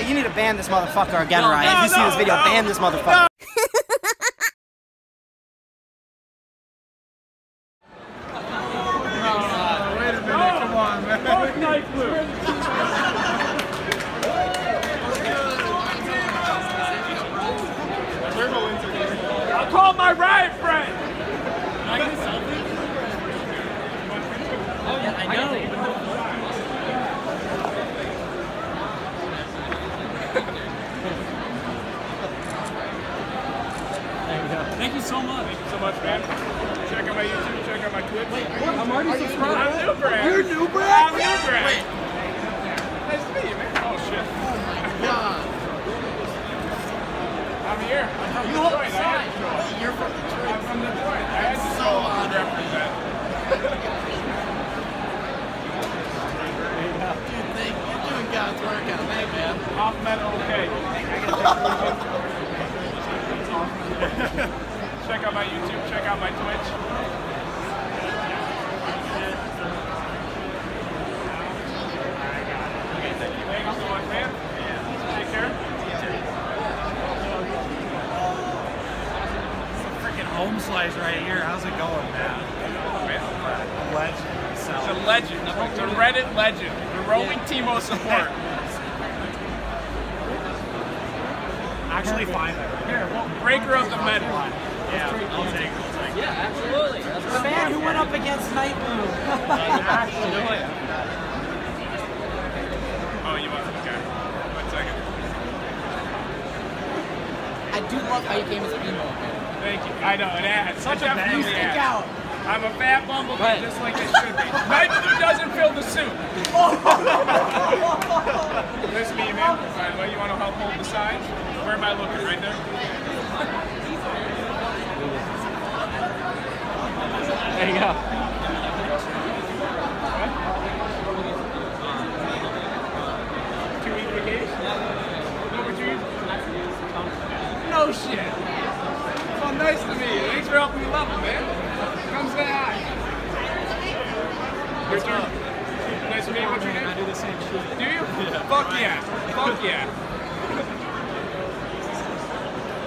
Yo, you need to ban this motherfucker again, Ryan. No, if you see this video, ban this motherfucker. Wait a minute, come on, man. I'll call my riot friend. Oh, yeah, I know. Thank you so much. Thank you so much, man. Check out my YouTube, check out my Twitch. Wait, I'm already subscribed. I'm new, Brad. You're new, Brad? I'm new, Brad. Wait. Nice to meet you, man. Oh, shit. Oh, my God. I'm here. I'm from Detroit. You're from Detroit. I'm from Detroit. I had to show up and represent. Dude, thank you. You're doing God's work out there, man. Off metal, okay. Check out my YouTube, check out my Twitch. Okay, thank you. Thank you so much, man. Take care. Some freaking home slice right here. How's it going, man? A legend. It's a legend. It's a Reddit legend. The rolling Timo support. Actually, find her. Here, well, breaker of the medline. Yeah, I'll take it. Yeah, absolutely. The man who went up against Nightbloom. Actually. Oh, you want to? Okay. 1 second. I do love how you came as a female. Thank you. I know, it adds. Such a bad stick out. I'm a fat bumblebee, just like it should be. Nightbloom doesn't fill the suit. This me, man. By the way, you want to help hold the sign? Where am I looking? Right there? There you go. Huh? 2 weeks vacation? Over 2 weeks? No shit. Well, nice to meet you. Thanks for helping me level, man. Come say hi. Your turn. Nice to meet you. What's your name? I do the same shit. Do you? Yeah. Fuck yeah. Fuck yeah.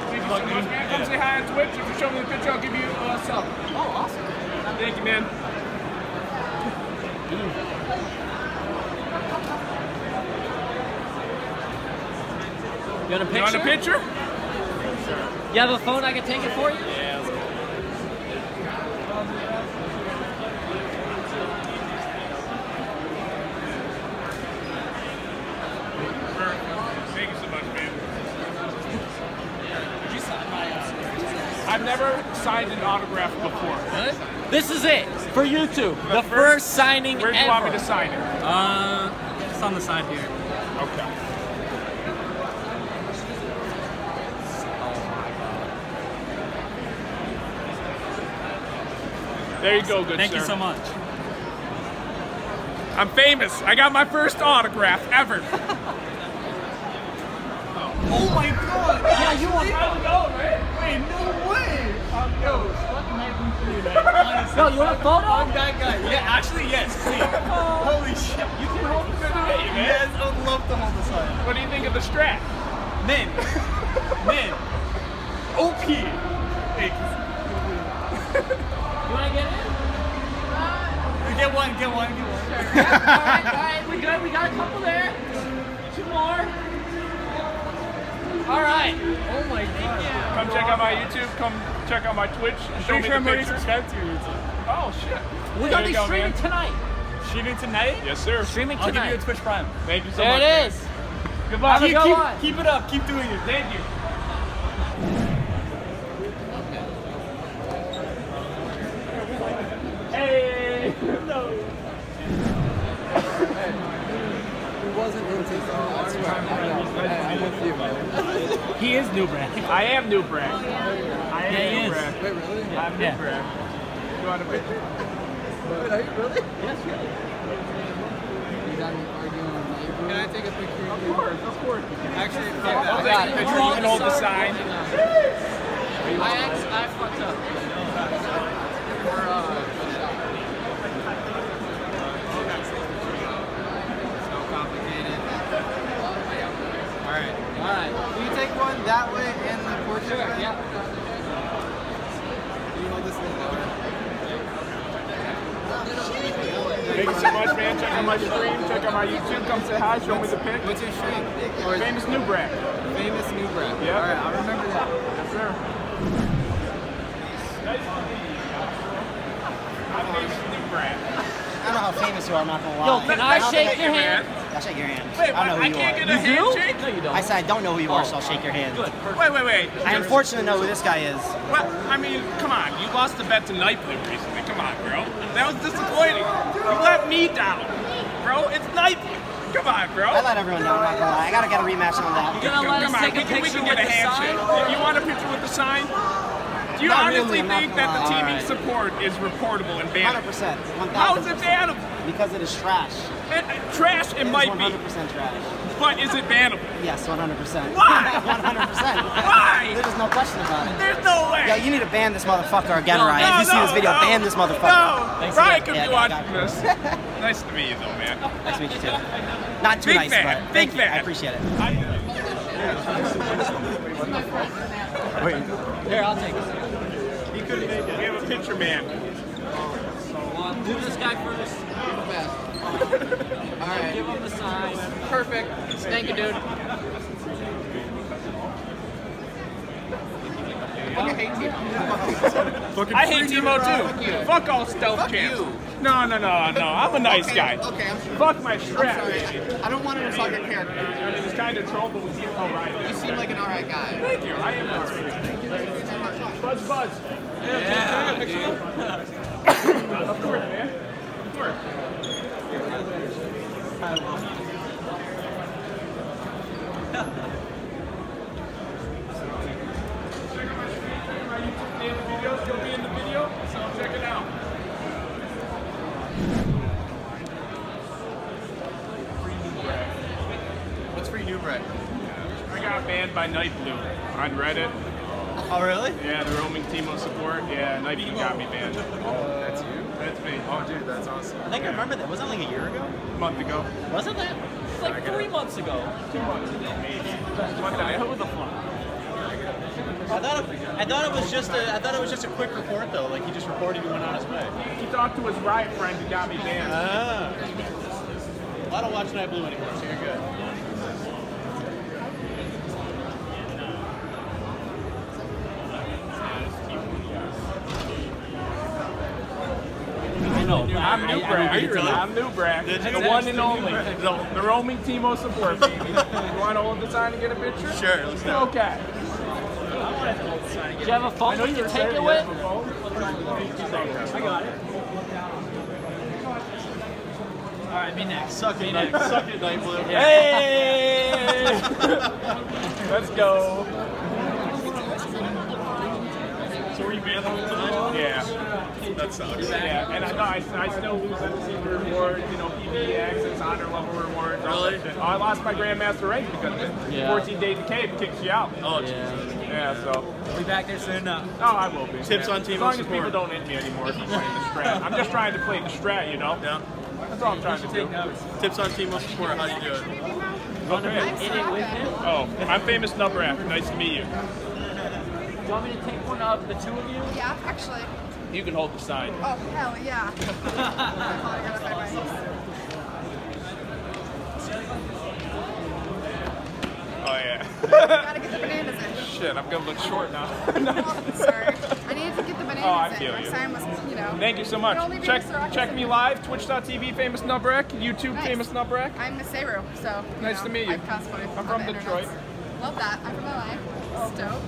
Thank you so much, man. Come say hi on Twitch. If you show me the picture, I'll give you a sub. Oh, awesome. Thank you, man. You want a picture? You want a picture? You have a phone? I can take it for you? Yeah, let's go. Thank you so much, man. I've never signed an autograph before. What? This is it for YouTube. The first signing ever. Where do you want me to sign it? It's on the side here. Okay. Oh my God. There you go, good sir. Thank you so much. I'm famous. I got my first autograph ever. Oh my God! Yeah, you want to go, right? Wait, no way! Yo, fuck Nightbloom for you, man. No, you want a photo? I'm that guy. Yeah, actually, yes. Holy shit! You can hold the sign. Yes, I would love to hold the sign. What do you think of the strap? Mint. Mint. OP. Thanks. You want to get it? Get one. Sure. Yeah, all right. We good. We got a couple there. 2 more. All right. Oh my God. Yeah. Come check out my YouTube. Come check out my Twitch. Show me the picture. Oh shit. We're gonna be streaming tonight. Streaming tonight? Yes, sir. Streaming tonight. I'll give you a Twitch Prime. Thank you so much. There it is. Good luck. Keep it up. Keep doing it. Thank you. Hey. He wasn't into it. I'm with you, man. He is new Brad. I am new Brad. Oh, yeah. I am new Brad. Wait, really? I'm new Brad. You want a picture? Wait, are you really? Yes, really. You got me arguing with Nightbloom. Can I take a picture? Of course. Actually, I'll take a picture. You can hold the sign. I fucked up. We're so complicated. that way and the portrait way? Yeah. You hold this thing lower. Thank you so much, man. Check out my stream. Check out my YouTube. Come say hi. Show me the pic. What's your stream? Famous New Brat. Famous New Brat. Yeah. All right, I'll remember that. Yes, sir. I'm Famous New Brat. I don't know how famous you are, I'm not going to lie. Yo, can I shake your hand? I'll shake your hand. Wait, I don't know who you are. You do? No, you don't. I said I don't know who you are, so I'll shake your hand. Good. Wait. I unfortunately know who this guy is. Well, I mean, come on. You lost the bet to Nightbloom recently. Come on, bro. That was disappointing. You let me down. Bro, it's Nightbloom. Come on, bro. I let everyone know, I'm not going to lie. I got to get a rematch on that. You're going to let us take a picture with the sign? If you want a picture with the sign, do you honestly think that the teaming support is reportable and bannable? 100%. How is it bannable? Because it is trash. Trash, it might be. 100% trash. But is it bannable? Yes, 100%. Why? 100%. Why? There's no question about it. There's no way. Yo, you need to ban this motherfucker again, Ryan. If you see this video, ban this motherfucker. No, Ryan could be watching this. Nice to meet you, though, man. Nice to meet you, too. Not too nice, but thank you. I appreciate it. Here, I'll take this. We have a picture, man. Do this guy first. All right. Give him the sign. Perfect. Thank you, dude. I hate Timo. I hate Timo too. Fuck all stealth camps. No. I'm a nice guy. Okay, I'm sure. Fuck my strap. I don't want him to talk your character. It was kind of troll, but we seem alright. You seem like an alright guy. Thank you. I am alright. Buzz. Yeah, dude. Of course, man. Of course. I love you. Check out my stream, check out my YouTube daily videos. You'll be in the video, so check it out. What's Free New Bread? I got banned by Nightbloom on Reddit. Oh, really? Yeah, the roaming Timo support. Yeah, Nightbloom got me banned. That's you? That's me. Oh, dude, that's awesome. I think I remember that. Wasn't that like a year ago? A month ago. Wasn't that? It was like 3 months ago. 2 months ago, maybe. What the hell was the fun? I thought it was just a quick report though. Like he just reported and went on his way. He talked to his riot friend who got me banned. Oh. I don't watch Nightbloom anymore, so you're good. I'm New Brat. I'm New Brat. The one and only. The roaming Timo support. You want to hold the sign and get a picture? Sure. Let's do it. Okay. Do you have a phone we can take it with? I got it. All right, be next. Suck it, Nightbloom. Suck it, Nightbloom. Hey! Let's go. So were you banned the whole time? Yeah. That sucks. Yeah, and I still lose MCP rewards, you know, PBX, it's honor level rewards. Really? Oh, I lost my Grandmaster rank because of it. Yeah. 14-day decay kicks you out. Oh, Jesus. Yeah, so. I'll be back there soon enough. Oh, I will be. Tips on Timo support. As long as people don't hit me anymore if I'm playing the strat. I'm just trying to play the strat, you know? Yeah. That's all I'm trying to do. Tips on Timo support, how do you do it? Okay. I'm Famous New Brat. Nice to meet you. Do you want me to take one of the two of you? Yeah, actually. You can hold the sign. Oh, hell yeah. Oh, yeah. Gotta get the bananas in. Shit, I'm gonna look short now. Oh, sorry. I needed to get the bananas in. My sign was, you know. Thank you so much. Check me live, twitch.tv, Famous New Brat, YouTube, nice. Famous New Brat. I'm Miss Seru, so. Nice to meet you. I'm from Detroit. Love that. I'm from LA. It's dope.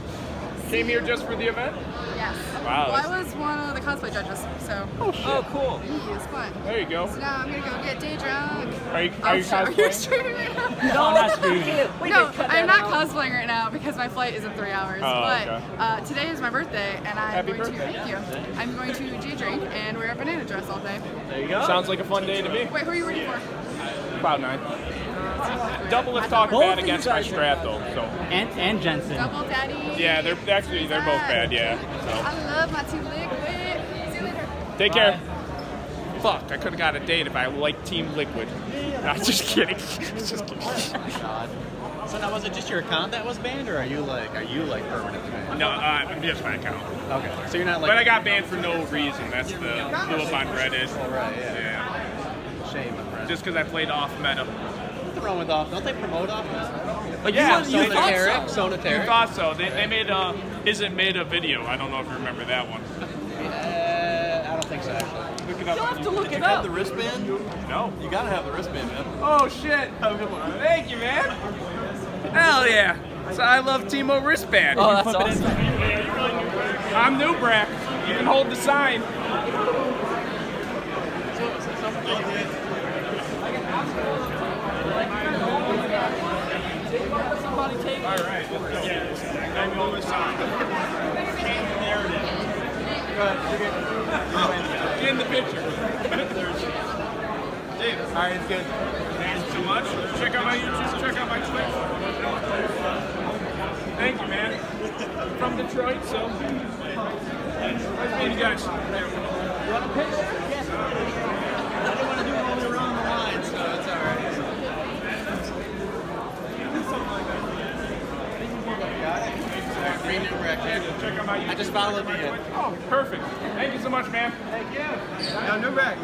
Came here just for the event? Yes. Wow. Well, I was one of the cosplay judges, so. Oh, shit. Oh, cool. It was fun. There you go. So now I'm going to go get day drunk. Are you cosplaying? Are you streaming right now? No, not streaming. No, I'm not cosplaying right now because my flight is in 3 hours. Oh, but okay. Today is my birthday, and I'm going to day drink and wear a banana dress all day. There you go. Sounds like a fun day to me. Wait, who are you rooting for? Cloud 9. Double is talking bad against my strat though, so. And Jensen. Double Daddy. Yeah, they're both bad, yeah. So. I love my Team Liquid. See you later. Take care. Bye. Fuck, I could've got a date if I liked Team Liquid. Nah, just kidding. Just kidding. Oh my God. So now, was it just your account that was banned, or are you permanently banned? No, just my account. Okay. So you're not like. But I got banned for no reason. That's the blowup on Reddit. Oh, right. Yeah. Shame on Reddit. Just because I played off meta. What's wrong with off? Don't they promote off meta? Like, yeah. You thought so. You thought so. They made a Isn't Made a video. I don't know if you remember that one. I don't think so. Actually. Look it up. You'll have to look it up. Did you have the wristband? No. You gotta have the wristband, man. Oh shit! Thank you, man. Hell yeah! So I love Teemo wristband. Oh, that's awesome. I'm Newbrack. You can hold the sign. Alright, let's go. I'm holding the sign. Change the narrative. Go ahead. Get in the picture. Davis. Alright, it's good. Thanks so much. Check out my YouTube, check out my Twitch. Thank you, man. From Detroit, so. Nice meeting you guys. You want a pitch? Yes. I don't want to do it all the way around the line, so it's all right. I just followed you. Oh, perfect. Thank you so much, man. Thank you. Now, Newbrack,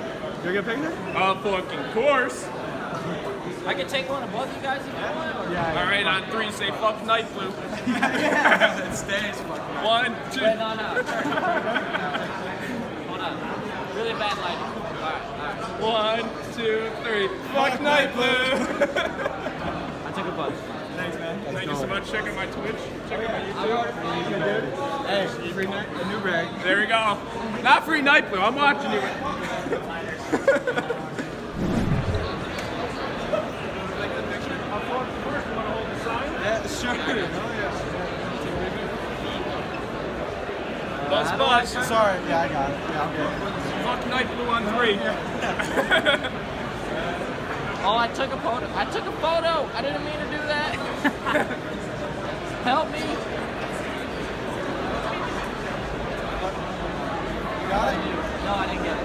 you're going to pick that? Fucking course. I can take one above you guys if you want. Yeah, alright, on three, say fuck Night Blue. It stays. One, two. Wait, no. Hold on. Really bad lighting. Alright. One, two, three. Fuck Night Blue. I took a bunch. Thanks, man. Thank you so much. Check out my Twitch. Check out my YouTube. Hey, free Newbrack. There we go. Not free Night Blue. I'm watching you. Sure. Oh, yeah. Bus. Sorry. Yeah, I got it. Yeah, I'm good. Fuck Night Blue on three. Oh, I took a photo. I took a photo. I didn't mean to do that. Help me. You got it? No, I didn't get it.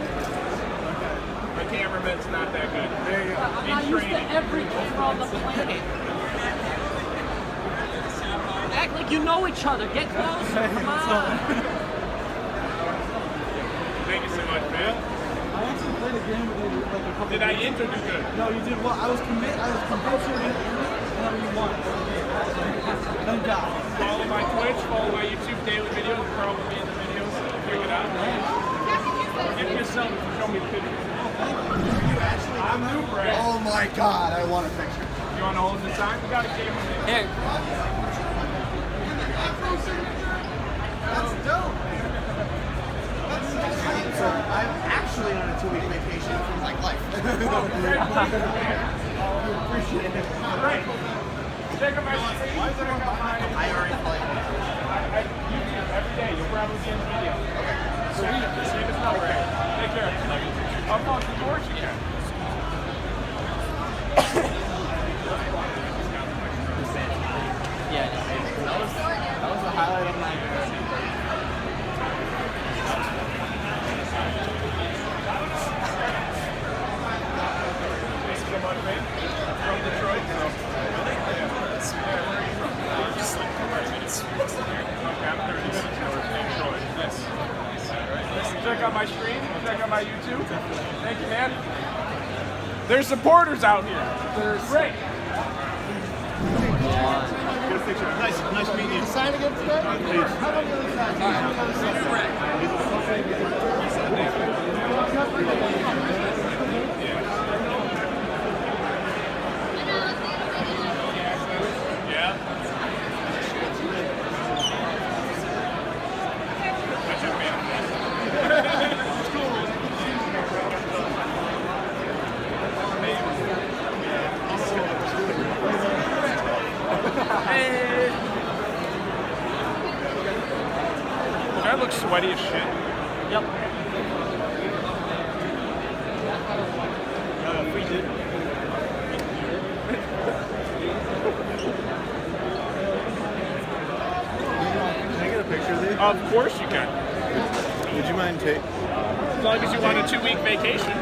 Okay. My cameraman's not that good. There you go. I'm not used to every camera on the planet. Act like you know each other. Get close. Come on. Thank you so much, man. I actually played a game with you like a couple. Did I introduce you? No, you did. Well, I was convinced you didn't do it, and then you won. Thank God. Follow my Twitch. Follow my YouTube daily videos. Carl will be in the videos. Check it out. Give yourself. Show me pictures. Oh, thank you. You actually. I'm Newbrack. Oh my God, I want a picture. You want to hold the sign? We got a camera. Here. That's dope. That's so sweet. So I'm actually on a 2-week vacation from like life. I appreciate it. Right. Check out my stream. I already played. You do every day. You'll probably see in the video. Okay. Sweet. Save us number. Take care. I'll call you George again. Yeah. That was the highlight of my Check out my stream, check out my YouTube. Thank you, man. There's supporters out here. They're great. Nice meeting you. Sign again today? Please. How about the other side? I look sweaty as shit. Yep. We did. Can I get a picture of these? Of course you can. Would you mind taking? As long as you want a 2-week vacation.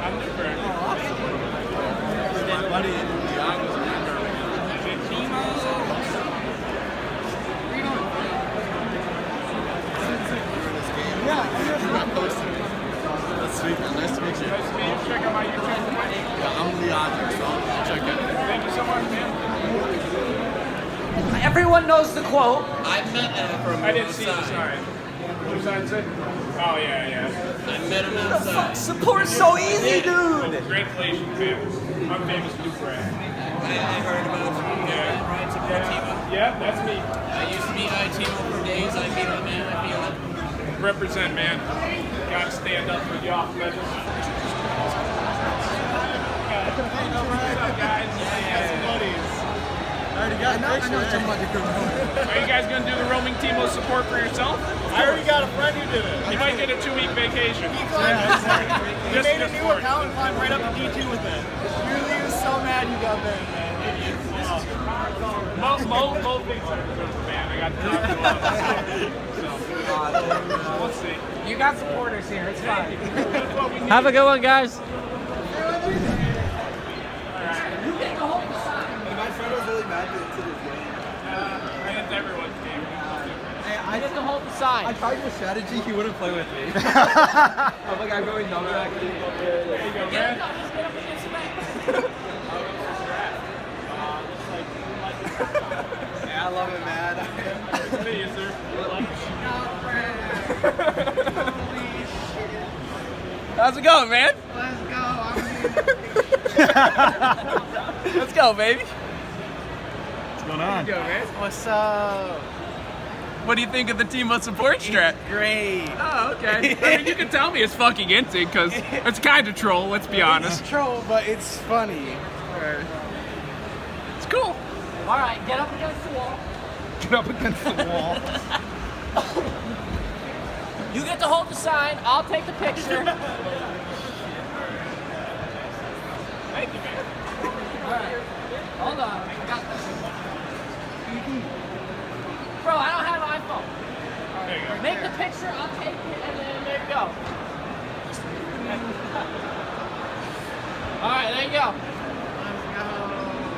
I'm the friend. Buddy. Everyone knows the quote. I met him from outside. I didn't see him, sorry. What did I say? Oh, yeah, yeah. I met him outside. What the fuck? Support's so easy, dude. Oh, great relation, famous. I'm famous new friend. I heard about it from Ryan Supportiva. Yeah, that's me. I used to be ITO for days. I feel it, man. I feel it. Represent, man. Gotta stand up for y'all legends. Are you guys gonna do the roaming Teemo support for yourself? I already got a friend who did it. He might get a 2-week vacation. He made a new account and climbed right up to D2 with it. Really, he was so mad you got there, man. Mo thinks I'm a good man. I got the top. We'll see. You got supporters here. It's fine. Have a good one, guys. I didn't hold the sign. I tried your strategy, he wouldn't play with me. I'm like, I'm going numb. There you go, man. Just get up against the back. Yeah, I love it, man. Hey, is there? How's it going, man? Let's go. Let's go, baby. What's going on? There you go, man. What's up? What do you think of the Teemo support strat? Great. Oh, okay. I mean, you can tell me it's fucking insane because it's kind of troll, let's be honest. It's troll, but it's funny. It's cool. Alright, get up against the wall. Get up against the wall. You get to hold the sign, I'll take the picture. Thank you, man. Alright. Hold on. I got this. Bro, I don't have an iPhone. There you go. Make the picture, I'll take it, and then there you go. Alright, there you go.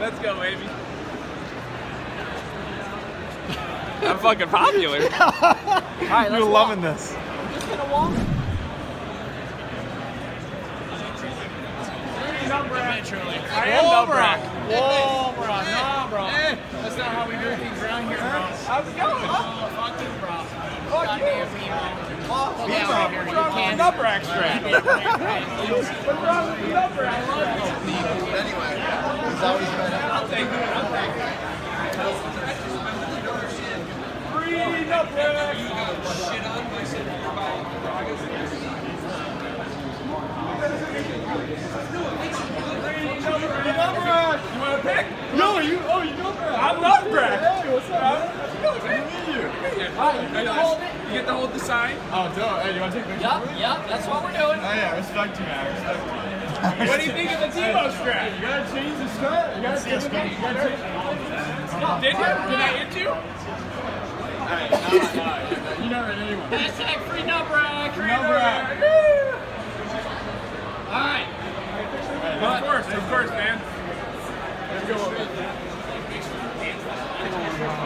Let's go. Let's go, baby. I'm fucking popular. Alright, you're walk. Loving this. I'm just gonna walk. I am dumb, Brock. Whoa, bro. Nah, bro. That's not how we do things around here, bro. How's it going, huh? Fuck you, bro. Fuck you. What's wrong with the Nubrak strat? What's wrong with the Nubrak? I love you. Anyway, it's always been I'll take it. I'll take it. Free Nubrak! You got shit on my shit. You want a pick? No, you. Oh, you don't. I'm not Brad. Hey, what's up? You get to hold the sign. Oh, dope. Hey, you want to take a picture? Yep. That's what we're doing. Oh yeah, respect you, man. What do you think of the Teemo strat? You gotta change the strat. You gotta change the strat. Did you? Did I hit you? Alright, you never hit anyone. Hashtag free Nubrak. Free Nubrak. Alright. Of course, man. Let's go.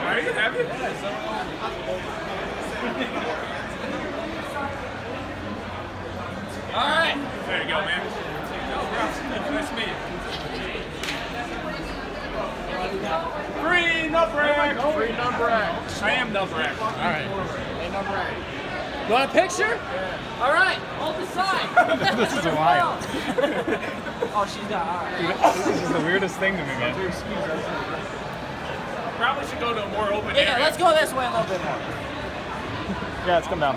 Are you happy? All right. There you go, man. Nice to meet you. Free Nubrak. Free Nubrak. I am Nubrak. All right. Hey, Nubrak. You want a picture? Yeah. All right. Hold the sign. This is wild. Oh, she's not. Alright. This is the weirdest thing to me, man. Probably should go to a more open area. Yeah, let's go this way a little bit more. Yeah, let's come down.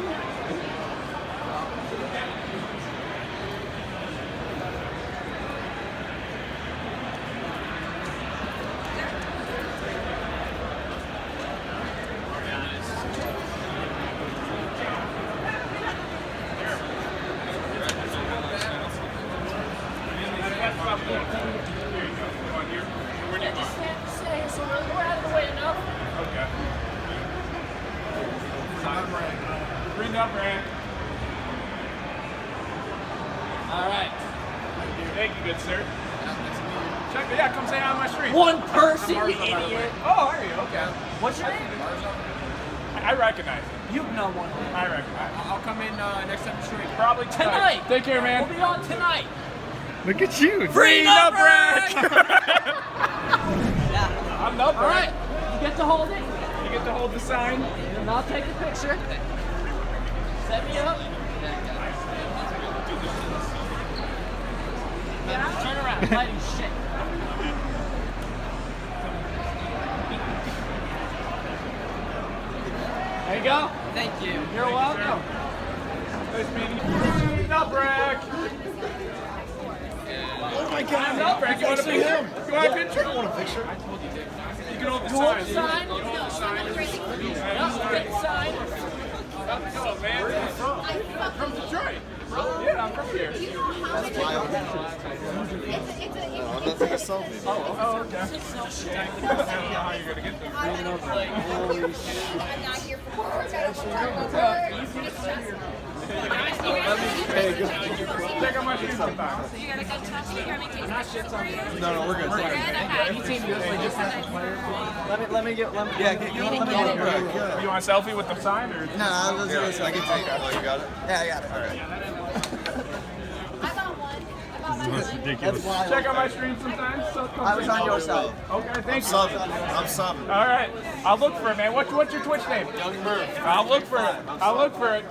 Take care, man. We'll be on tonight. Look at you. Free Nubrak! I'm Nubrak. All right. You get get to hold it. You get to hold the sign. And I'll take the picture. Set me up. Turn around. Lighting shit. There you go. Thank you. You're welcome. Nice meeting you. Oh my God! Nutbreak. You want a picture? You want a picture? I want a picture. I told you, Dick. You can hold the sign. Where are you from? From Detroit. Yeah, I'm from here. That's wild. I'm not taking a selfie. Oh, okay. I don't know how you're going to get there. I'm not here for work. Hey, check out my shoes sometime. You got a good touch? You got any nice shit on you? No, no, we're good. Let me get. Yeah, get you. You want a selfie with the sign? No, I can take it. You got it? Yeah, I got it. All right. That's ridiculous. Check out my stream sometimes. So I was on your side. Okay, thank you. I'm subbing. All right, I'll look for it, man. What's your Twitch name? Young Murph. I'll look for it. I'll look for it.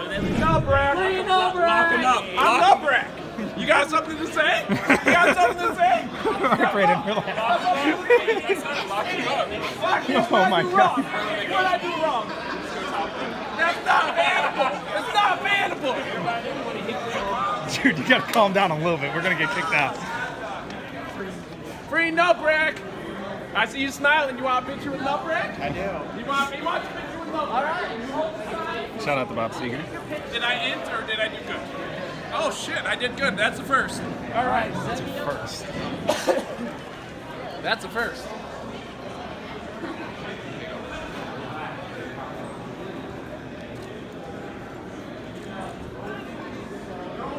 Nutbreak. Clean up, Nutbreak. I'm Nutbreak. You got something to say? You got something to say? Oh my God. What did I do wrong? That's not bannable. It's not bannable. Dude, you gotta calm down a little bit. We're gonna get kicked out. Free Nutbreak! I see you smiling. You want a picture with Nutbreak? I do. You want a picture with Nutbreak? All right. Shout out to Bob Seeger. Did I int or did I do good? Oh shit, I did good. That's a first. All right. That's a first. That's a first.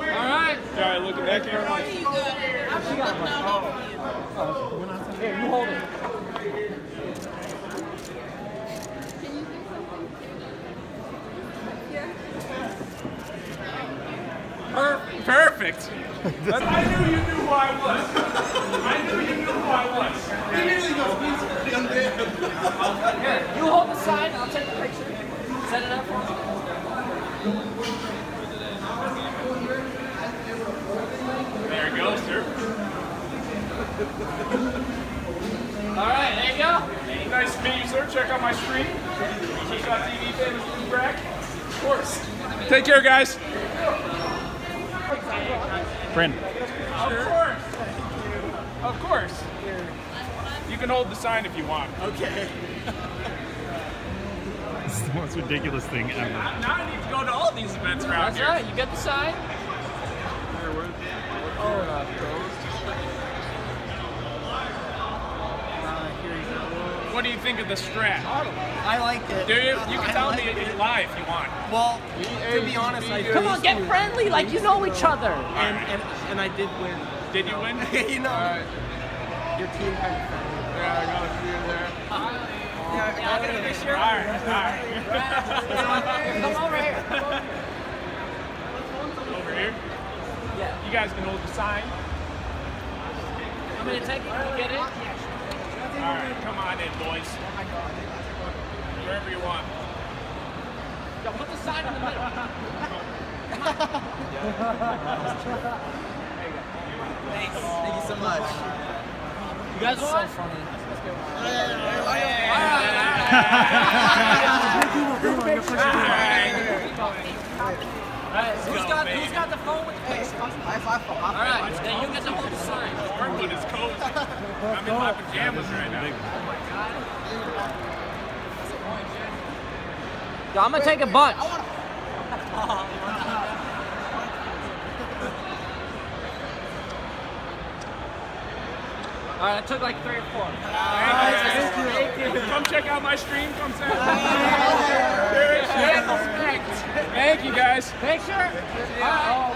Alright, look at that camera. Oh, here, you hold it. Perfect. I knew you knew who I was. Immediately go, please, young man. Here, you hold the sign, I'll take the picture. Set it up for me. There it goes, sir. Alright, there you go. Nice to meet you, sir. Check out my stream. Twitch.tv, famous Nutbreak. Of course. Take care, guys. Friend. Of course. Of course. You can hold the sign if you want. Okay. This is the most ridiculous thing ever. Now I need to go to all these events around here. That's right. You get the sign. Oh, what do you think of the strat? I like it. Do you? You can tell me it live if you want. Well, to be honest, come on, get friendly, like you know each other. And I did win. Did you win? You know, your team had fun. Yeah, I got a few in there. Yeah, I got a picture. All right, Come over here. Over here. Yeah. You guys can hold the sign. I'm going to take it. You get it? All right, come on in, boys. Wherever you want. Yo, put the sign in the middle. Come on. Thanks. Thank you so much. You guys are so funny. All right. Alright, who's got the phone with the picture? Alright, then you get the whole sign. Workwood is cozy. I'm in my pajamas right now. Oh my God. Yo, I'm gonna take a bunch. Alright, I took like 3 or 4. Thank you. Come check out my stream. Come say thank you guys. Thanks, sir. Come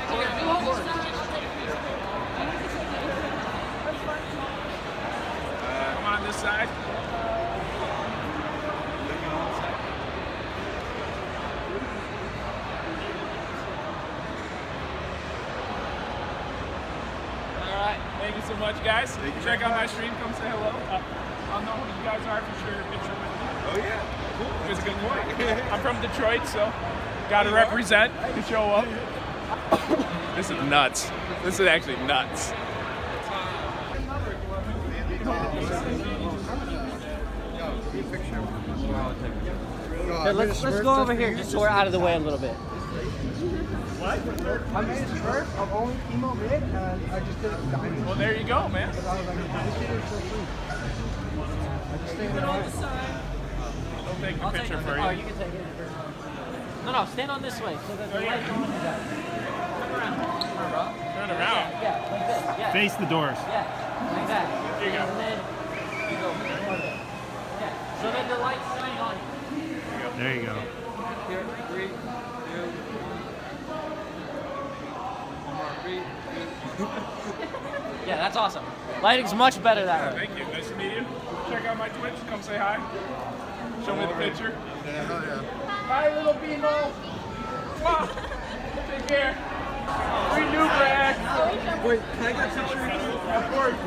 on this side. All right. Thank you so much, guys. Check out my stream. Come say hello. I'll know who you guys are for sure. Picture with me. Oh yeah, cool. That's a good point. I'm from Detroit, so gotta represent to show up. This is nuts. This is actually nuts. Hey, let's go over here just so we're out of the way a little bit. What? I'm just the first of only emo mid, and I just did a diamond. Well, there you go, man. I just think that I'll take the picture for you. Oh, you can take it. No, no, stand on this way. So that the light don't do that. Turn around. Turn around? Turn around? Yeah, like this. Yeah. Face the doors. Yeah, like that. Here you go. And then you go. Yeah, so that the light's shining on you. There you go. Here, 3, 2, 1, 3, 2. Yeah, that's awesome. Lighting's much better that way. Thank you. Nice to meet you. Check out my Twitch. Come say hi. Show me the picture. Yeah, yeah. Bye, little Beano. Take care. We knew Brad. Wait, can I get a picture? Of course.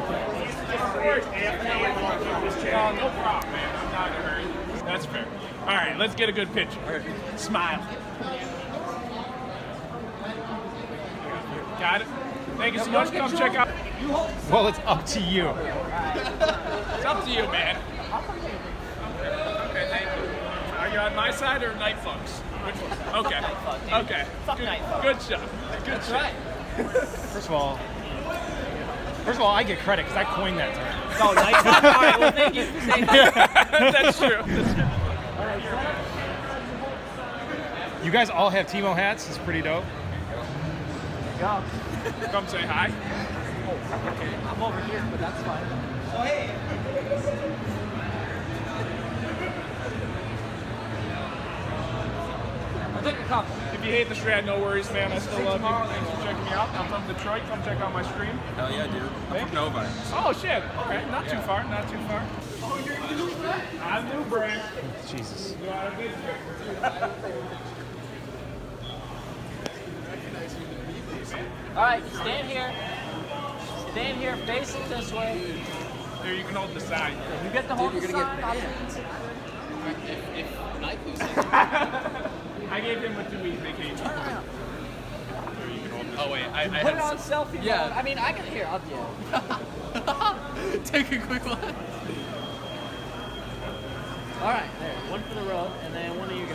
Oh, no problem, man. I'm not in a hurry. That's fair. All right, let's get a good picture. Right. Smile. Got it. Thank you so much. Come check out. Well, it's up to you. It's up to you, man. Okay, thank you. Are you on my side or Night Fucks? Which one? Okay. Night Fuck, okay. Fuck Night Fuck. Good shot. Good shot. First of all, I get credit because I coined that term. Oh, Night Fuck. All right. Well, thank you for saying that. That's true. That's true. You guys all have Teemo hats. It's pretty dope. There you go. Come say hi. Oh, okay. I'm over here, but that's fine. Oh, hey. If you hate the Strat, no worries, man. I still love you. Thanks for checking me out. I'm from Detroit. Come check out my stream. Hell yeah, dude. I'm from Nova. Oh, shit. Okay, not too far. Not too far. Oh, you're new, Brad? I'm new, Brad. Jesus. You are a big fan. All right, stand here. Stand here. Face it this way. There, you can hold the side. You get the whole side. You're going to get if Nike loses. I gave him a 2-week vacation. Turn around. Oh wait, I put it on selfie. Yeah. Mode. I mean, I can hear up yet. Take a quick one. All right, there. One for the road, and then one of you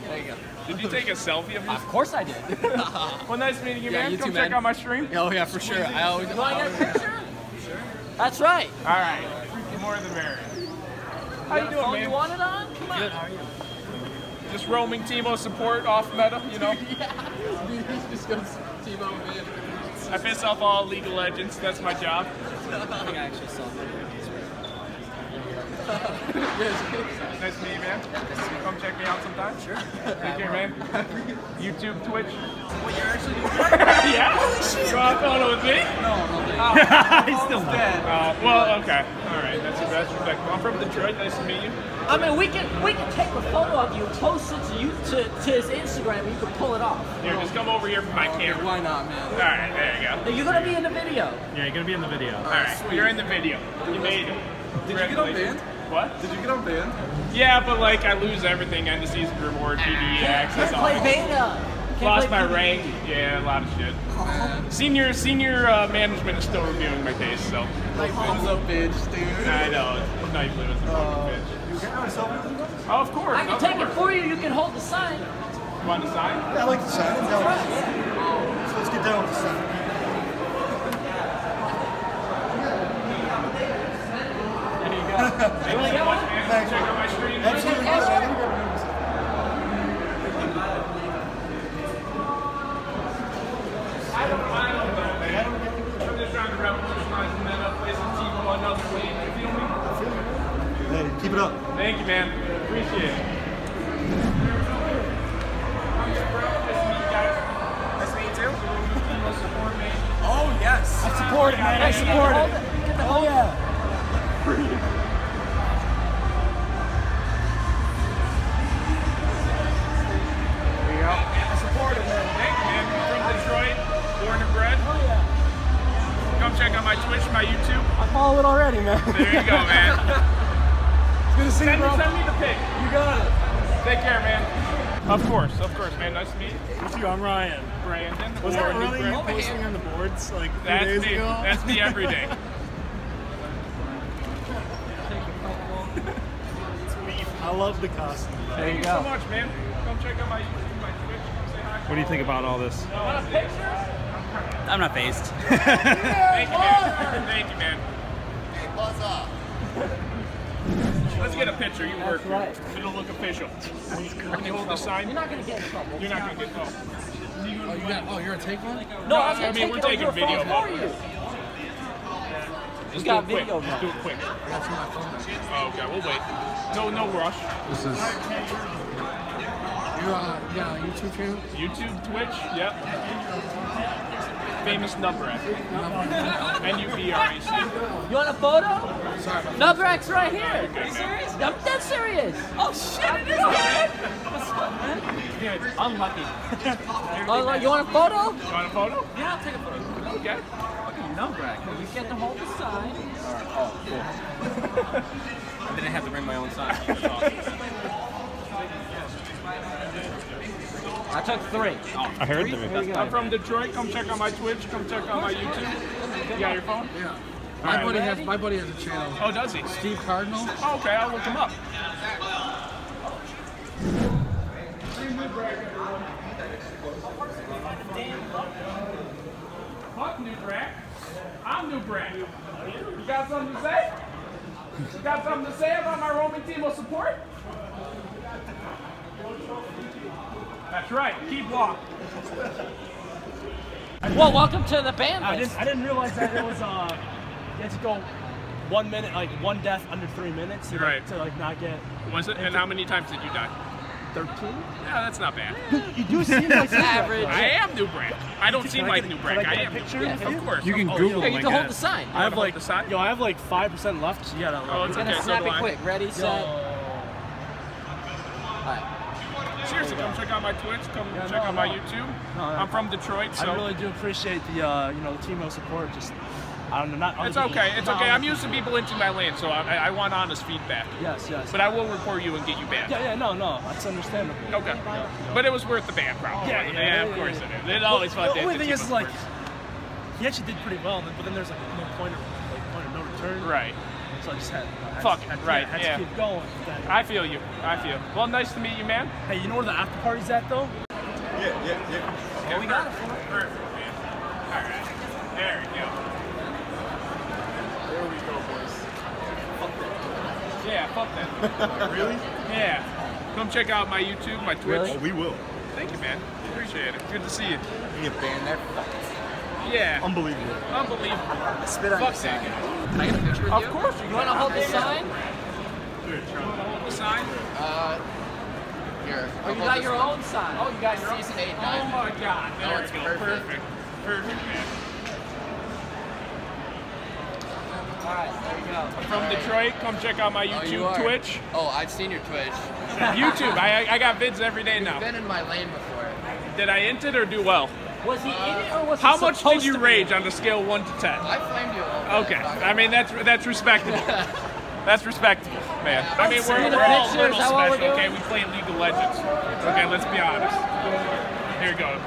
guys. There you go. Did you take a selfie of yourself? Of course I did. Well, nice meeting you, man. You Come too, check man. Out my stream. Oh yeah, for sure. I always. You want to get a picture? Sure. That's right. All right. The more the merrier. How you doing, man? You want it on? Come on. How are you? Just roaming Teemo support off meta, you know? Yeah. Dude, just goes Teemo mid. I piss off all League of Legends. That's my job. I think I actually saw that. Nice to meet you, man. Come check me out sometime. Sure. Take care, man. YouTube, Twitch. What, you're actually doing? Yeah. Holy shit. You all thought it was me? No. He's still dead. Well, okay. All right. That's respectful. I'm from Detroit. Nice to meet you. I mean, we can take a photo of you closer to you to his Instagram, and you can pull it off. Here, just come over here for my camera. Why not, man? All right. There you go. Now, you're gonna be in the video. Yeah, you're gonna be in the video. All right. Sweet. You're in the video. You made it. Did you get on band? What? Did you get on band? Yeah, but like I lose everything. End of season reward, PvE access. All play beta. Lost my rank. Yeah, a lot of shit. Oh. Senior management is still reviewing my case, so. Nightblue's a bitch, dude. I know. Nightblue is a fucking bitch. You got yourself with you? Oh, of course. I can take it for you. You can hold the sign. You want the sign? Yeah, I like the sign. Yeah. So let's get down with the sign. Thank you so much, man. Thanks. Check out my stream. I don't mind all that, man. I'm just trying to revolutionize the meta, play some Teemo another way. You feel me? I feel you. Hey, keep it up. Thank you, man. Appreciate it. I'm your bro. Nice to meet you guys. Nice to meet you too. Support me. Oh, yes. I support it, man. I support it. Oh, yeah. check out my Twitch, my YouTube. I follow it already, man. There you go, man. It's good to see you, bro. Send me the pic. You got it. Take care, man. Of course, man. Nice to meet you. What's you? I'm Ryan. Brandon. Was that really you posting on the boards like 3 days ago? That's me every day. I love the costume. Thank you so much, man. Come check out my YouTube, my Twitch. Come say hi. What do you think about all this? I'm not phased. Thank you, man. Thank you, man. Hey, buzz off. Let's get a picture. You work. Right. It'll look official. Can you hold the sign? You're not going to get in trouble. You're not going to get in trouble. Oh, you got, oh, you're going to take one? No, I was going to take it. I mean, we're taking video. How are you? Just do it quick. Just do it quick. Oh, okay, we'll wait. No rush. This is. You're on YouTube channel? YouTube, Twitch, yep. Famous Nubrax. N-U-B-R-A-C. You want a photo? Sorry. Nubrax right here. Are you serious? I'm dead serious. Oh shit, it is good. What's up, man? Dude, unlucky. You want a photo? You want a photo? Yeah, I'll take a photo. Okay. Nubrax. You get to hold the sign. Alright, oh, cool. I didn't have to bring my own sign. I took three. Oh, I heard them. I'm from Detroit. Come check out my Twitch. Come check out my YouTube. You got your phone? Yeah. My buddy has a channel. Oh, does he? Steve Cardinal. Oh, okay, I'll look him up. Fuck Nubrax. I'm Nubrax. You got something to say? You got something to say about my Roman Timo support? That's right. Keep walking. Well, welcome to the band list. I didn't realize that it was you had to go 1 minute, like one death under 3 minutes, to, right? To like not get. Was it? And how many times did you die? 13. Yeah, that's not bad. You do seem like average. I am Nubrax. I don't seem like Nubrax. I am picture. Yeah, of course. You can Google. Yeah, you can hold the sign. I have like the sign. Yo, I have like 5% left. You gotta. Oh, it's okay. Gonna snap it quick. Ready, set. Alright. Seriously, come check out my Twitch. Come check out my YouTube. I'm from Detroit, so I really do appreciate the you know, the Timo support. Just. I don't know, not it's okay, it's okay. I'm used to people into my land, so I want honest feedback. Yes, yes. But I will report you and get you banned. Yeah, yeah, no, that's understandable. Okay. Yeah. But it was worth the ban, probably. Yeah, of course it is. It always fun. The only thing is, like, he actually did pretty well, but then there's, like, no point of no return. Right. So I just had to keep going. I feel you. Well, nice to meet you, man. Hey, you know where the after party's at, though? Yeah. Okay, we got it. Perfect, man. All right. There we go. Yeah, fuck that. Really? Yeah. Come check out my YouTube, my Twitch. Really? Oh, we will. Thank you, man. Appreciate it. Good to see you. You get banned there? Yeah. Unbelievable. Spit on fuck that. Can I get a picture with you? Of course. You want to hold the sign? Dude, hold the sign? Here. Oh, you got your own sign. Oh, you got your own sign. Season 8, 9. Oh, my God. There we go. Perfect. Perfect, man. All right, there you go. I'm from Detroit. Come check out my YouTube, Twitch. Oh, I've seen your Twitch. YouTube. I got vids every day now. You've been in my lane before. Did I int it or do well? Was he in it or was he supposed to be? How much did you rage on the scale 1 to 10? I flamed you a little bit. Okay. I mean that's respectable. That's respectable, man. Yeah, I mean we're all a little special. Okay, we play League of Legends. Okay, let's be honest. Here you go.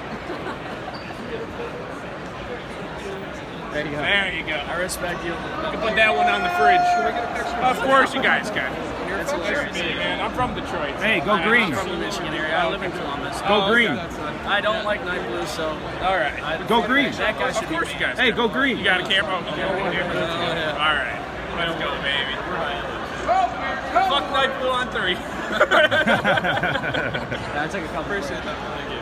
There you go. There you go. I respect you. You can put that one on the fridge. Can we get a picture? Of course you guys can. It's hilarious, man. I'm from Detroit. Hey, go Greens. I'm from the Michigan area. I live in Columbus. Go Green. I don't like night blue, so. All right. Go Green. That guy should be. Of course you guys. Hey, go Green. You got a camera? Oh, yeah. All right. Let's go, baby. Fuck night blue on 3. I took a couple. Appreciate that.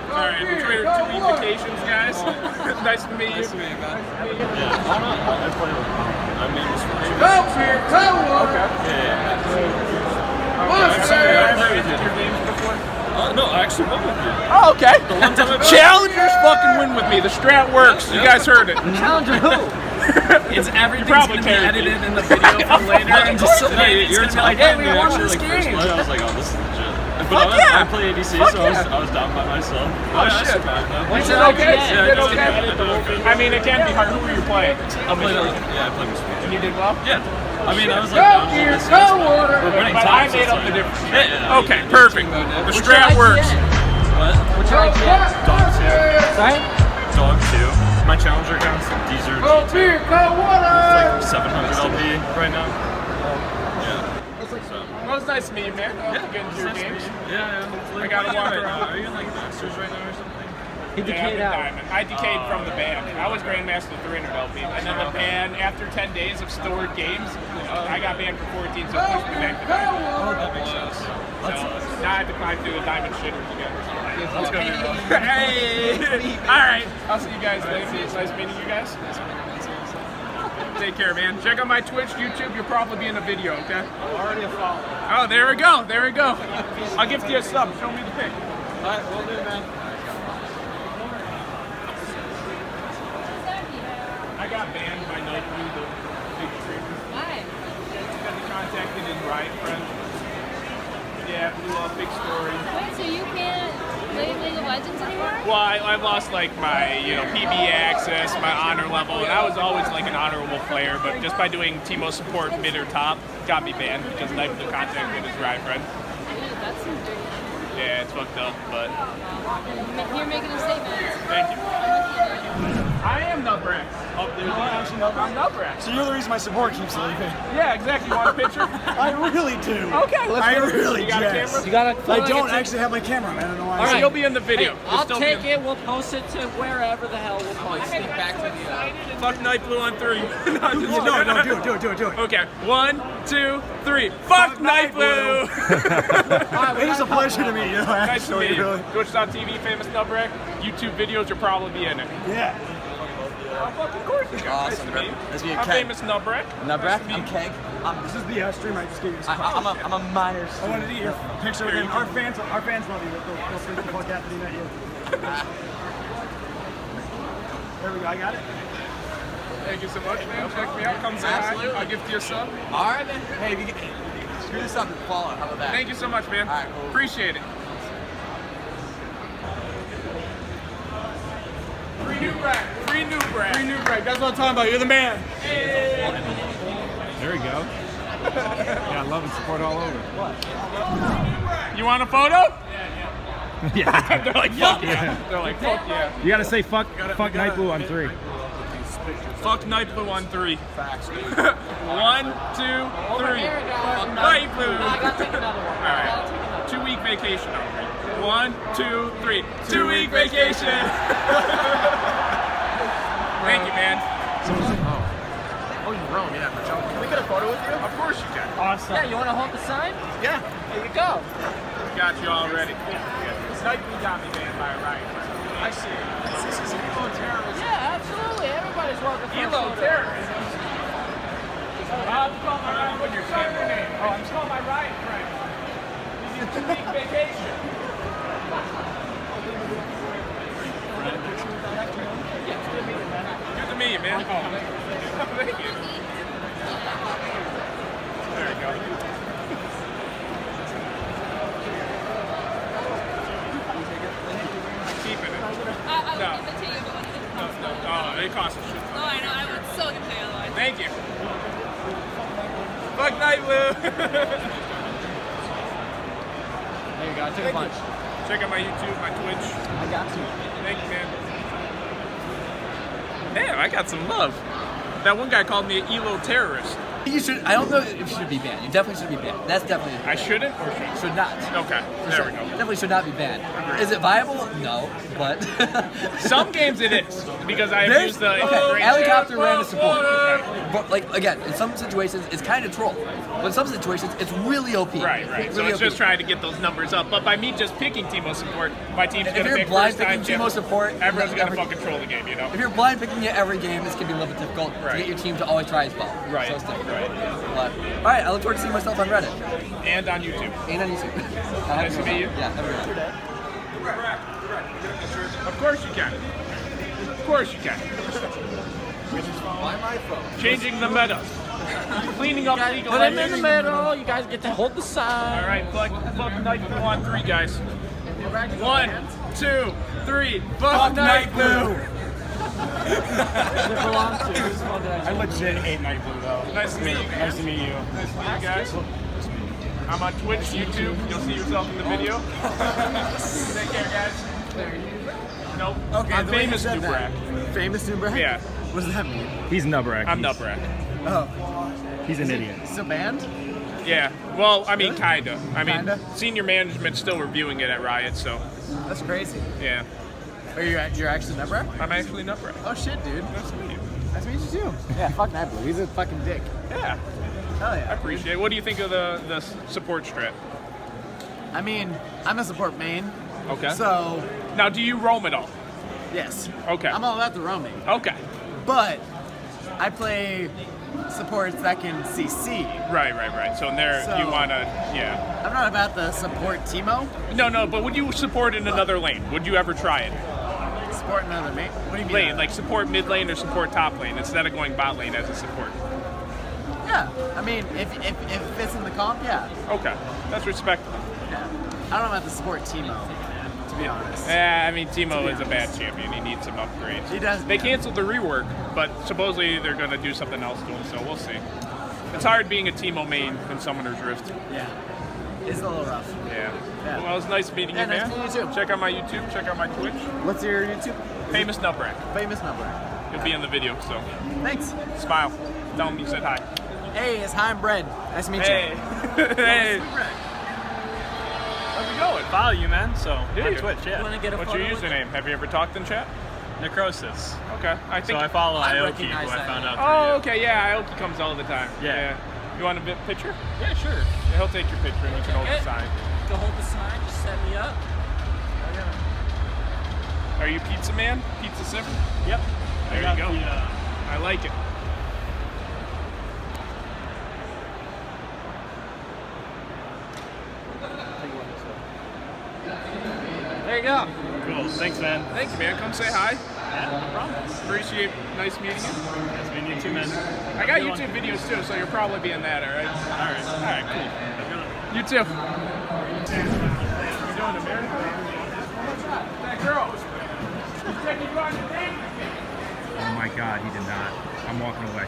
Alright, Detroit are 2 invitations, guys. Nice to meet you. Nice to meet you, man. My name is Richard. Go here, go! Okay. I've never did your games before. No, I actually won with you. Oh, okay. The one time Challengers fucking win with me. The strat works. Yeah. You guys heard it. Challenger who? It's everything's going to be edited in the video for later. And just so, hey, you're telling me, hey, we won this game. I was like, oh, this is legit. But I play ADC, so I was down by myself. Oh shit, man. Is it okay? I mean, it can be hard. Who were you playing? I played with Sweden. And you did well? Yeah. I mean, I was like, but I made up the difference. Okay, perfect. The strat works. What? What's your idea? Dog 2. My challenger accounts, these are G2. It's like 700 LP right now. Well, it's nice to meet you, man. I hope you get into your games. Yeah, yeah. I gotta walk around. Are you in like Masters right now or something? He decayed out. I decayed from the ban. I was Grandmaster 300 LP. And then the ban, after 10 days of stored games, I got banned for 14, so pushed me back to back. Oh, that makes sense. So now I have to climb through a diamond shitter together. Let's go. Hey! Alright. I'll see you guys later. It's nice meeting you guys. Take care, man. Check out my Twitch, YouTube. You'll probably be in a video, okay? Already a follow. Oh, there we go. There we go. I'll give you a sub. Show me the pic. Alright, will do, man. I got banned by Nightbreed, the big streamer. Why? Because he contacted his Riot friend. Yeah, blew up. Big story. Wait, so you can't play League of Legends anymore? Well, I've lost like my PB access, my honor level, and I was always like an honorable player, but just by doing Teemo support mid or top, got me banned because I had no contact with his Riot friend. Dude, that seems dirty. Yeah, it's fucked up, but... You're making a statement. Thank you. I am Nubrax. Oh, there's actually Nubrax. I'm Nubrax. So you're the reason my support keeps leaving. Yeah, exactly. You want a picture? I really do. Okay, let's I really do. I don't actually have my camera, man. I don't know why. All right, you'll be in the video. Hey, I'll take it. We'll post it to wherever the hell we'll post it. Back to the fuck Nightblue on 3. No, do it. Okay, 1, 2, 3. Fuck Nightblue! It is a pleasure to meet you. Nice to meet you. Twitch.tv, famous Nubrax. YouTube videos, you'll probably be in it. Yeah. Of course you guys. Awesome. I'm famous Nubrax. Nubrax? I'm Keg. This is the stream I just gave you. I'm a minor stream. I wanted to get your picture with him. Our fans love you. They'll stream the fuck after they met you. There we go. I got it. Thank you so much, man. Check me out. Come say hi. I'll give you a sub. All right, man. Hey, if you can screw this up and follow. How about that? Thank you so much, man. All right, cool. Appreciate it. Free Nubrax. That's what I'm talking about. You're the man. There we go. Yeah, love and support all over. What? You want a photo? Yeah. Yeah. They're like, fuck yeah. They're like, fuck yeah. You gotta say fuck Nightblue on 3. Fuck Nightblue on 3. Facts. 1, 2, 3. Fuck Nightblue. I gotta take another one. Alright. 2-week vacation. 1, 2, 3. 2-week vacation. Thank you, man. Oh, you're wrong, yeah. Can we get a photo with you? Of course you can. Awesome. Yeah, you want to hold the sign? Yeah. There you go. Got you already. Yeah. It's like we got me banned by a Riot. I see it. This is ELO terrorism. Yeah, absolutely. Everybody's welcome. ELO terrorism. What's your sign name? Oh, I'm just calling my Riot friend. This is a 2-week vacation. Me, man. Oh, thank you. There you go. I'm keeping it. I would give it to you, but no, it costs a shit. Oh, I know. I would so give it to you otherwise. Thank you. Fuck Nightblue. There you go. I took a bunch. Check out my YouTube, my Twitch. I got you. Thank you, man. Damn, I got some love. That one guy called me an ELO terrorist. You should. I don't know if you should be banned. You definitely should be banned. That's definitely. I shouldn't or should not. Okay, there we go. Definitely should not be banned. Is it viable? No, but some games it is because I used the helicopter ran to support. Okay. But like again, in some situations it's kind of troll. But in some situations it's really OP. Right, right. It's really so it's OP. Just trying to get those numbers up. But by me just picking Teemo support, my team's gonna pick first time. If you're blind picking Teemo support, everyone's gonna fucking troll the game, you know. If you're blind picking it every game, it's gonna be a little bit difficult to get your team to always try as well. Right. So right. All right, I look forward to seeing myself on Reddit. And on YouTube. Nice to meet you. Yeah, everyone. Of course you can. Of course you can. Why my phone? Changing the meta. Cleaning up. Put him in the middle. You guys get to hold the side. All right, fuck Night Blue on three, guys. 1, 2, 3. Fuck Night Blue. I legit hate Night Blue though. Nice to meet you. Nice to meet you. Nice to meet you guys. I'm on Twitch, YouTube. You'll see yourself in the video. Take care, guys. Nope. Okay. I'm famous Nubrak. Famous Nubrak? Yeah. What does that mean? He's Nubrak. I'm Nubrak. Oh. He's an idiot. It's a band? Yeah. Well, I mean, kinda. I mean, senior management's still reviewing it at Riot, so. That's crazy. Yeah. Are you actually Nubrak? I'm actually Nubrak. Oh shit, dude. Nice to meet you. Nice to meet you too. Yeah. Fuck Night Blue. He's a fucking dick. Yeah. Hell yeah. I appreciate it. What do you think of the support strat? I mean, I'm a support main. Okay. So. Now, do you roam at all? Yes. Okay. I'm all about the roaming. Okay. But I play supports that can CC. Right, right, right. So in there, so, you want to, yeah. I'm not about the support Teemo. No, no, but would you support in another lane? Would you ever try it? Support another lane? What do you mean? Lane, like support mid lane or support top lane instead of going bot lane as a support. Yeah. I mean, if it's in the comp, yeah. Okay. That's respectful. Yeah. I don't know about the support Teemo. To be honest. Yeah, I mean, Teemo is a bad champion. He needs some upgrades. He does. They canceled the rework, but supposedly they're going to do something else to him, so we'll see. It's hard being a Teemo main in Summoner's Rift. Yeah. It's a little rough. Yeah. Well, it was nice meeting you, man. Nice meeting you too. Check out my YouTube. Check out my Twitch. What's your YouTube? Famous Nubrak. Famous Nubrak. You'll be in the video, so. Thanks. Smile. Tell him you said hi. Hey, it's hi and bread. Nice to meet you. Hey. Hey. How's it going? Follow you, man. So on Twitch, yeah. What's your username? Have you ever talked in chat? Necrosis. Okay. I think so. I follow Aoki, who I found out. Oh, okay. Yeah, Aoki comes all the time. Yeah. You want a picture? Yeah, sure. Yeah, he'll take your picture and you can hold the sign. To hold the sign, just set me up. Are you Pizza Man? Pizza Simmer? Yep. There you go. I like it. There you go. Cool. Thanks, man. Thank you, man. Come say hi. Yeah, no problem. Appreciate nice meeting you. Nice meeting you too, man. I got YouTube videos too, so you'll probably be in that, all right? All right. All right, cool. You too. You doing America? That girl. Oh my God, he did not. I'm walking away.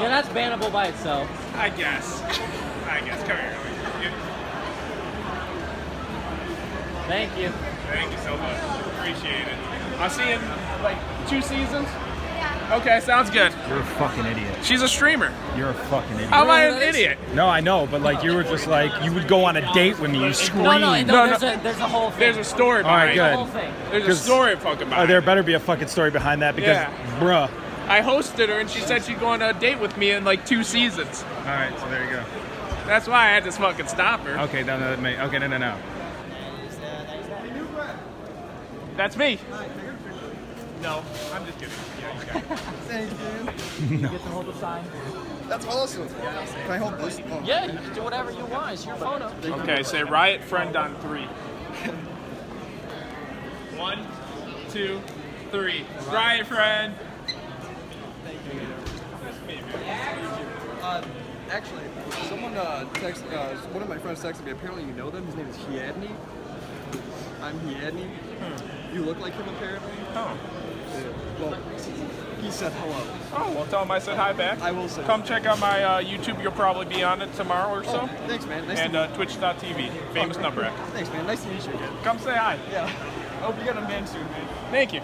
Yeah, that's bannable by itself. I guess. Come here. Thank you. Thank you so much. Appreciate it. I'll see you in like 2 seasons. Yeah. Okay, sounds good. You're a fucking idiot. She's a streamer. You're a fucking idiot. How am I an idiot? No, I know, but like you were just like, you would go on a date with me, you scream. No, there's a whole thing. There's a story behind it. All right, good. There's a story fucking behind it. There better be a fucking story behind that because, bruh. I hosted her and she said she'd go on a date with me in like 2 seasons. Alright, so there you go. That's why I had to fucking stop her. Okay, no. That's me. No, I'm just kidding. Yeah, you got it. Thank you. No. You get to hold the sign. That's awesome. Can I hold this? Oh. Yeah, you can do whatever you want. It's your photo. Okay, say Riot Friend on 3. 1, 2, 3. Riot Friend. Actually, someone texted, one of my friends texted me, apparently you know them, his name is Hiadni. I'm Hiadni. You look like him apparently. Oh. Yeah. Well, he said hello. Oh, well tell him I said hi back. I will say. Come check out my YouTube, you'll probably be on it tomorrow or so. Oh, thanks man, nice to meet you. And twitch.tv, Famous Nubrak. Thanks man, nice to meet you again. Come say hi. Yeah. I hope you get unbanned soon, man. Thank you.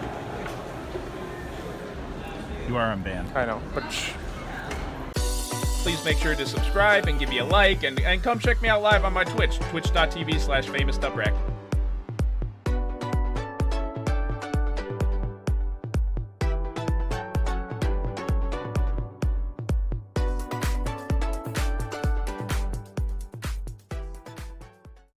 You are unbanned. I know, but shh. Please make sure to subscribe and give me a like and come check me out live on my Twitch, twitch.tv/famousnubrak.